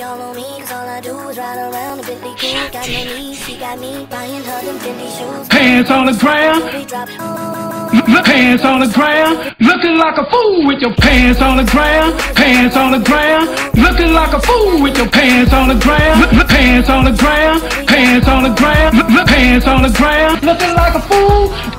Y'all know me, cause all I do is ride around the Bentley coupe. Got no knees, she got me buying her them Bentley shoes. Pants on the ground, pants on the ground, looking like a fool with your pants on the ground. Pants on the ground, looking like a fool with your pants on the ground. Pants on the ground, pants on the ground, pants on the ground, looking like a fool.